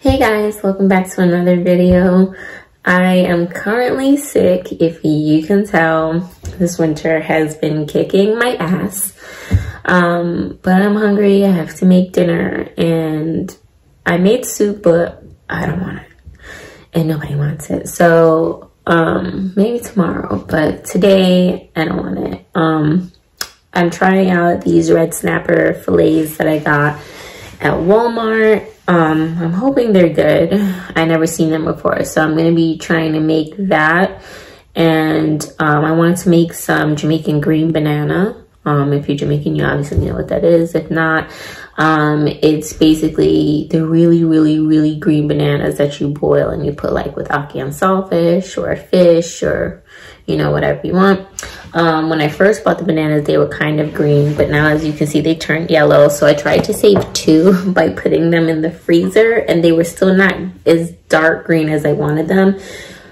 Hey guys, welcome back to another video. I am currently sick, if you can tell. This winter has been kicking my ass. But I'm hungry, I have to make dinner, and I made soup, but I don't want it. And nobody wants it, so maybe tomorrow, but today I don't want it. I'm trying out these red snapper fillets that I got at Walmart. I'm hoping they're good. I never seen them before, so I'm gonna be trying to make that. And I wanted to make some Jamaican green banana. If you're Jamaican, you obviously know what that is. If not, it's basically the really green bananas that you boil and you put like with ackee and saltfish or fish or, you know, whatever you want. When I first bought the bananas, they were kind of green, but now as you can see, they turned yellow. So I tried to save two by putting them in the freezer, and they were still not as dark green as I wanted them.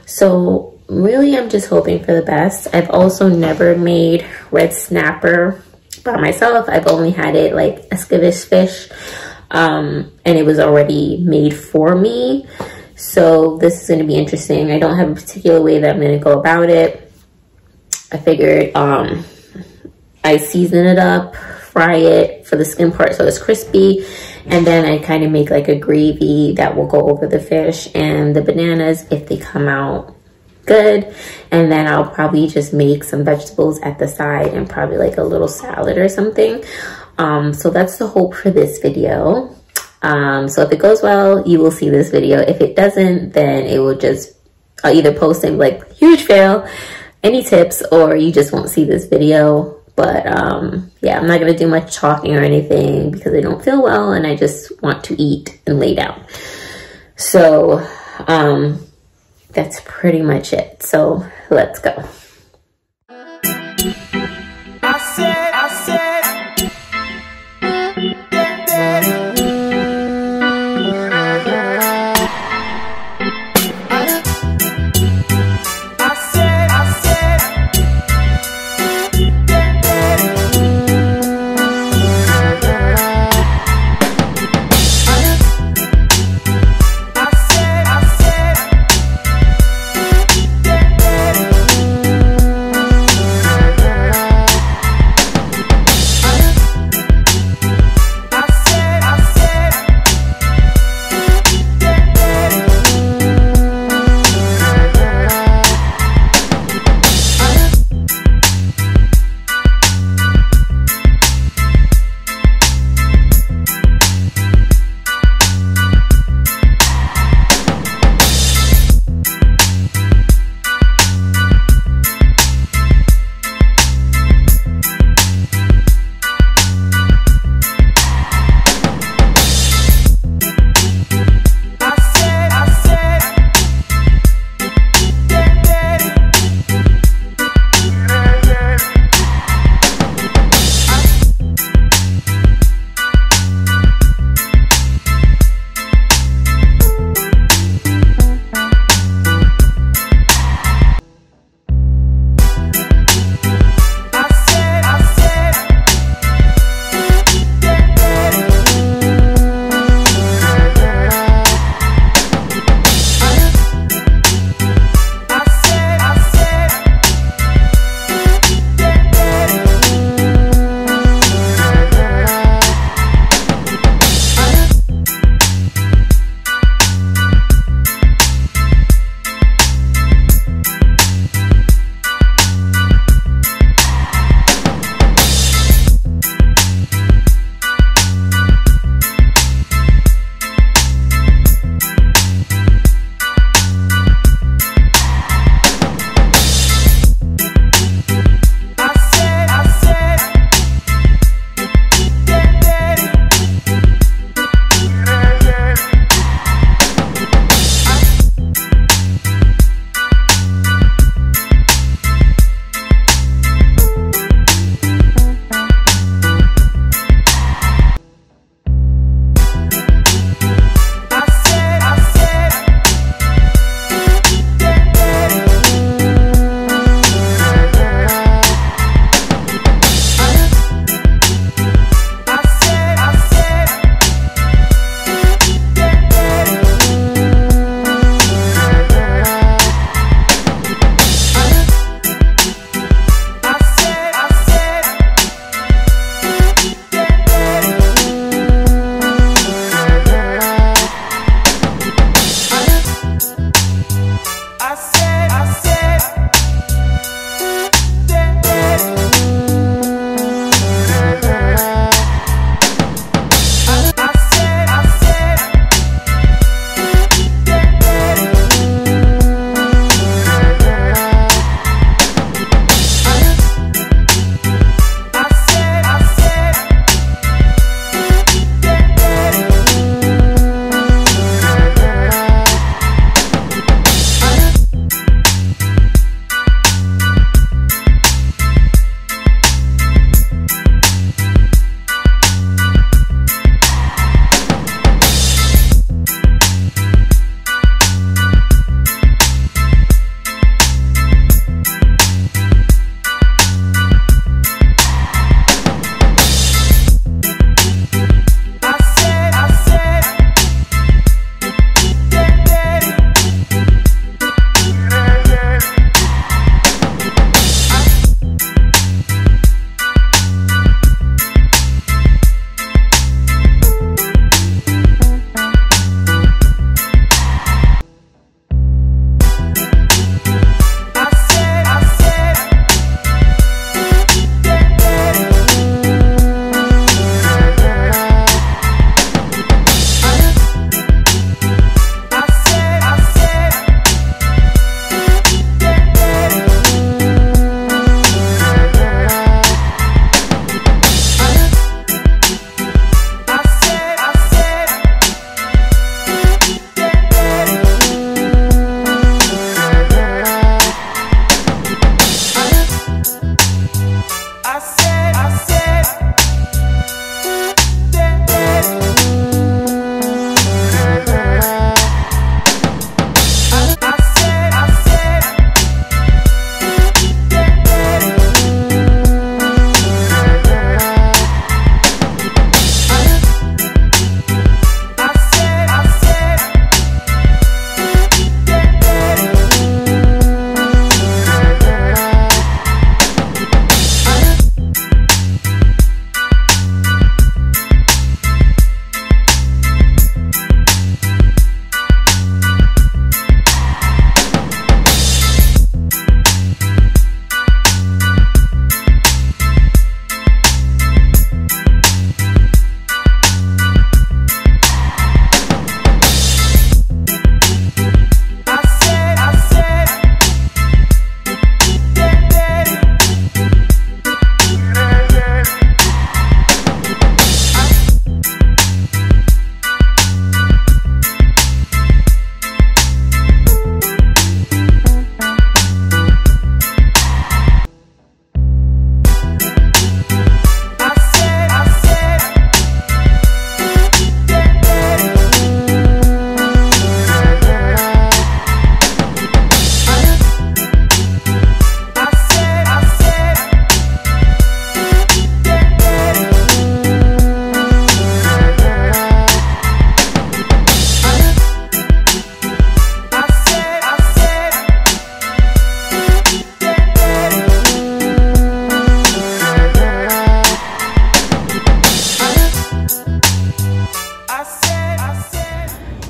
So really, I'm just hoping for the best. I've also never made red snapper by myself. I've only had it like escabeche fish, and it was already made for me. So this is going to be interesting. I don't have a particular way that I'm going to go about it. I figured I season it up, fry it for the skin part so it's crispy, and then I kind of make like a gravy that will go over the fish and the bananas if they come out good. And then I'll probably just make some vegetables at the side and probably like a little salad or something. So that's the hope for this video. So if it goes well, you will see this video. If it doesn't, then it will just, I'll either post and be like, huge fail, any tips, or you just won't see this video. But yeah, I'm not gonna do much talking or anything because I don't feel well and I just want to eat and lay down. So that's pretty much it, so let's go.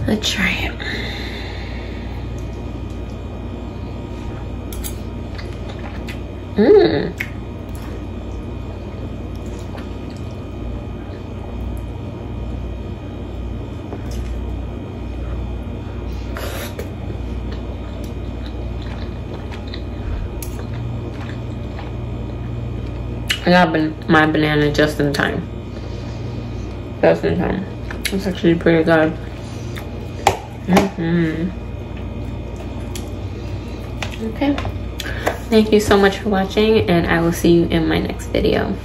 Let's try it. I got my banana just in time. Just in time. It's actually pretty good. Okay. Thank you so much for watching, and I will see you in my next video.